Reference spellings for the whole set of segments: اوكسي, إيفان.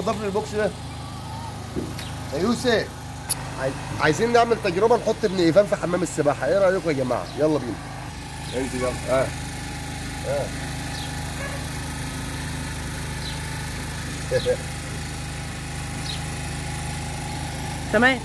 ضرب البوكس ده يا يوسف. عايزين نعمل تجربه نحط ابن ايفان في حمام السباحه، ايه رايكم يا جماعه؟ يلا بينا. انزل يلا. تمام.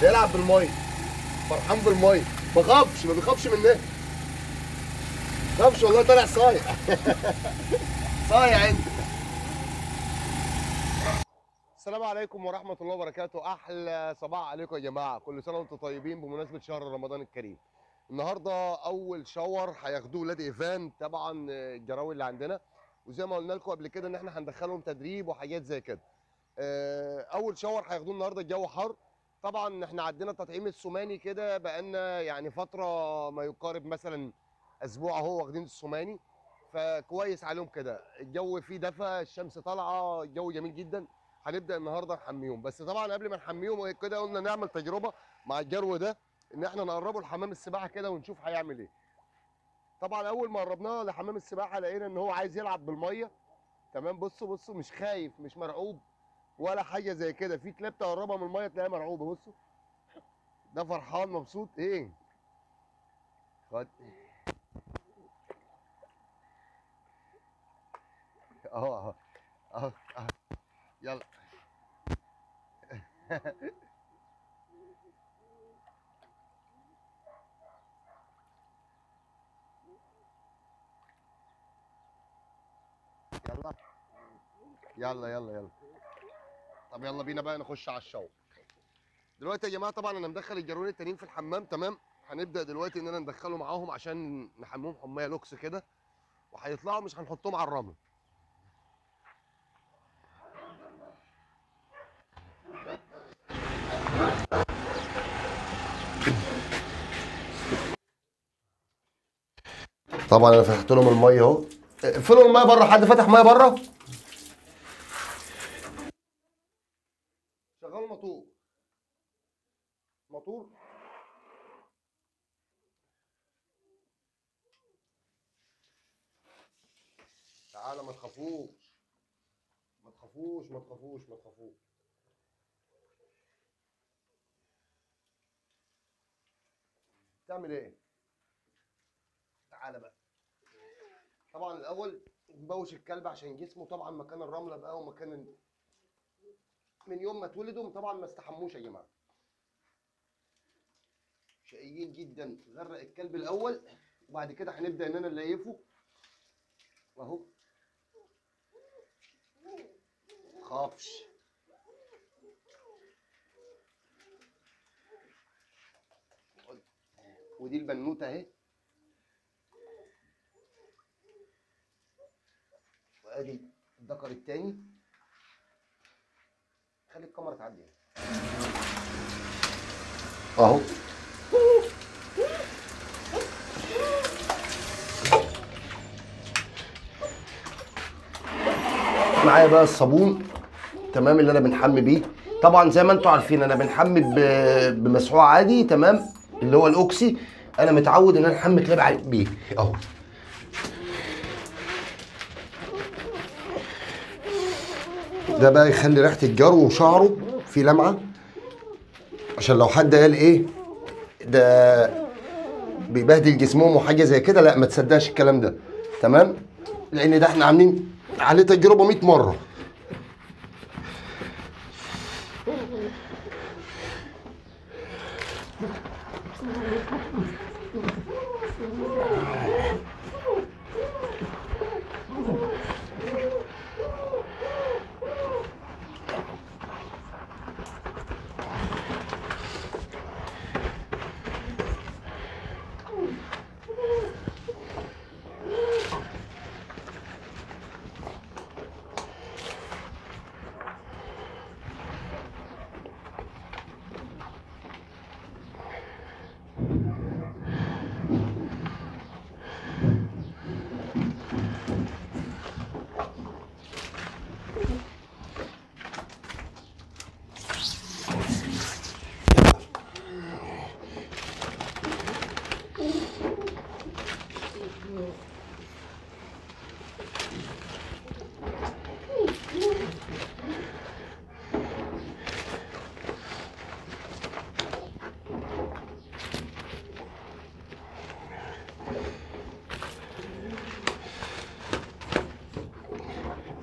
بيلعب بالميه، فرحان بالميه، ما بيخافش منها. ما بيخافش والله، طالع صايع. صايع انت. السلام عليكم ورحمه الله وبركاته، احلى صباح عليكم يا جماعه، كل سنه وانتم طيبين بمناسبه شهر رمضان الكريم. النهارده اول شاور هياخدوه ولاد ايفان طبعا الجراوي اللي عندنا، وزي ما قلنا لكم قبل كده ان احنا هندخلهم تدريب وحاجات زي كده. اول شاور هياخدوه النهارده، الجو حر. طبعا احنا عندنا التطعيم السماني كده بقالنا يعني فتره ما يقارب مثلا اسبوع اهو واخدين السماني، فكويس عليهم كده، الجو فيه دفا، الشمس طالعه، الجو جميل جدا. هنبدا النهارده نحميهم، بس طبعا قبل ما نحميهم كده قلنا نعمل تجربه مع الجرو ده ان احنا نقربه لحمام السباحه كده ونشوف هيعمل ايه. طبعا اول ما قربناه لحمام السباحه لقينا ان هو عايز يلعب بالميه، تمام. بصوا مش خايف، مش مرعوب ولا حاجه زي كده. في كلاب تقربها من الميه تلاقيها مرعوبه. بصوا ده فرحان مبسوط. ايه خد اهو يلا. يلا يلا يلا يلا. طب يلا بينا بقى نخش على الشاور دلوقتي يا جماعه. طبعا انا مدخل الجرورين التانيين في الحمام، تمام. هنبدا دلوقتي ان انا ندخله معاهم عشان نحميهم حمايه لوكس كده، وهيطلعوا مش هنحطهم على الرمل. طبعا انا فتحت لهم الميه اهو. اقفلوا الميه بره، حد فتح ميه بره؟ مطور تعالى، ما تخافوش ما تخافوش ما تخافوش ما تخافوش. تعمل ايه؟ تعالى بقى. طبعا الاول نبوش الكلب عشان جسمه طبعا مكان الرمله بقى ومكان من يوم ما اتولدوا طبعا ما استحموش يا جماعه، شقيين جدا. غرق الكلب الاول وبعد كده هنبدا اننا نليفه اهو. خافش ودي البنوته اهي، وادي الذكر الثاني. خلي الكاميرا تعدي اهو. معايا بقى الصابون، تمام، اللي انا بنحمي بيه. طبعا زي ما انتم عارفين انا بنحمي بمسحوق عادي، تمام، اللي هو الاوكسي. انا متعود ان انا احمي كلاب بيه اهو. ده بقى يخلي ريحه الجرو وشعره في لمعه، عشان لو حد قال ايه ده بيبهدل جسمهم وحاجه زي كده، لا ما تصدقش الكلام ده، تمام، لان ده احنا عاملين عليه تجربه 100 مره.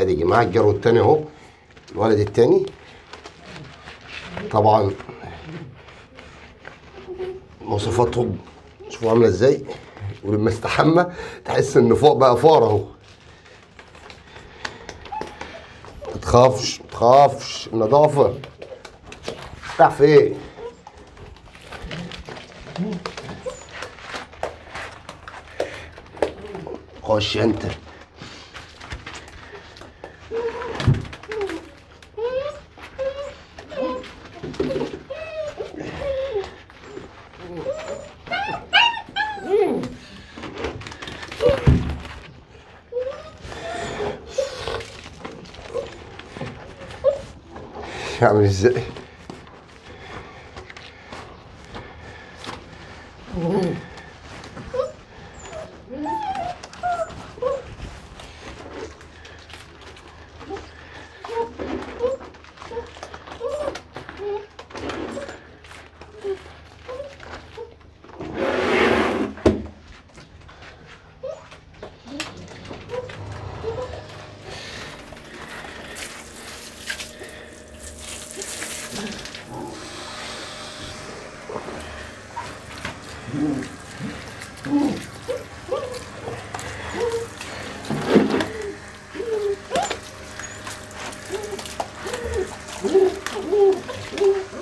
ادي معاك الجرو التاني اهو، الولد التاني طبعا مواصفاتهم شوفوا عامله ازاي، ولما استحمى تحس ان فوق بقى فار اهو. متخافش متخافش، النضافه بتاع فين؟ خش انت عامل ازاي؟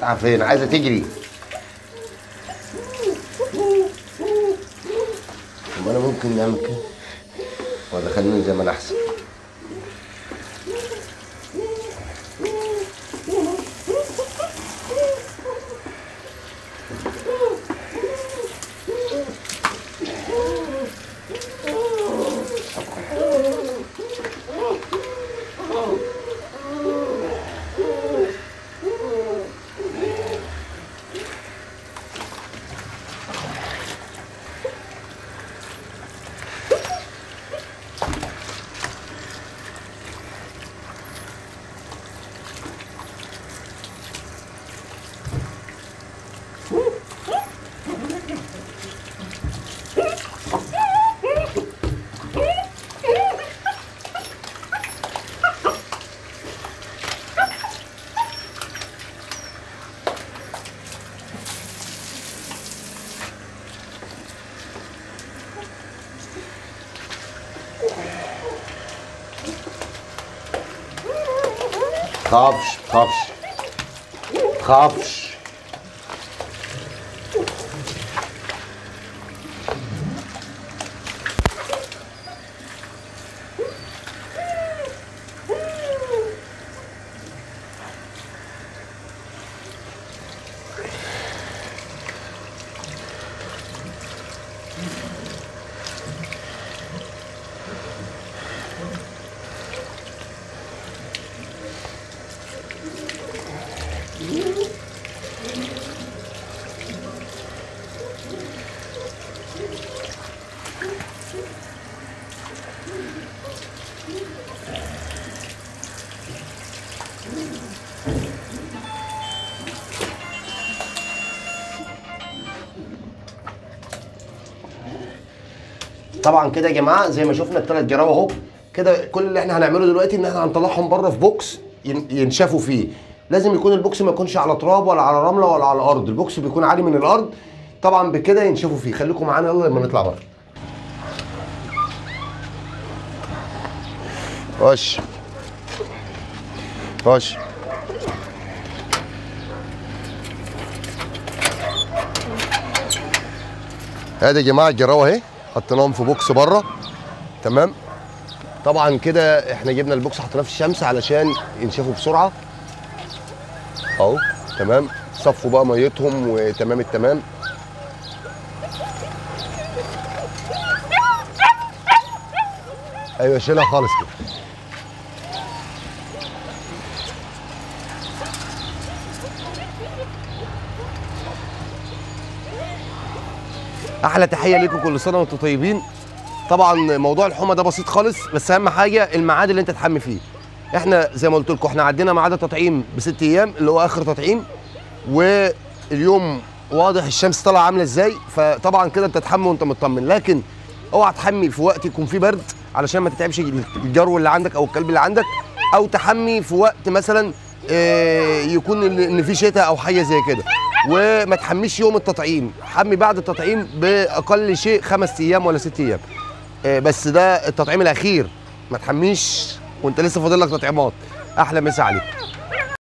عارفين عايزه تجري. طب انا ممكن نعمل كده ولا خليني زي ما انا احسن؟ متخافش متخافش متخافش، طبعا كده يا جماعه زي ما شفنا الثلاث جراوه اهو كده. كل اللي احنا هنعمله دلوقتي ان احنا هنطلعهم بره في بوكس ينشفوا فيه. لازم يكون البوكس ما يكونش على تراب ولا على رمله ولا على الارض، البوكس بيكون عالي من الارض طبعا، بكده ينشفوا فيه. خليكم معانا يلا لما نطلع بره. خش خش هادي يا جماعه الجراوه اهي حطيناهم في بوكس بره تمام. طبعا كده احنا جبنا البوكس حطيناه في الشمس علشان ينشفوا بسرعه اهو تمام. صفوا بقى ميتهم وتمام التمام. ايوه شيلها خالص كده. احلى تحيه ليكم، كل سنه وانتم طيبين. طبعا موضوع الحمى ده بسيط خالص، بس اهم حاجه الميعاد اللي انت تحمي فيه. احنا زي ما قلت لكم احنا عدينا ميعاد التطعيم بست ايام اللي هو اخر تطعيم، واليوم واضح الشمس طالعه عامله ازاي، فطبعا كده انت تحمي وانت مطمن. لكن اوعى تحمي في وقت يكون فيه برد، علشان ما تتعبش الجرو اللي عندك او الكلب اللي عندك، او تحمي في وقت مثلا يكون ان في شتاء او حاجه زي كده. وما تحميش يوم التطعيم، حمي بعد التطعيم باقل شيء 5 ايام ولا 6 ايام. بس ده التطعيم الاخير، ما تحميش وانت لسه فاضل لك تطعيمات. احلى مسا عليك.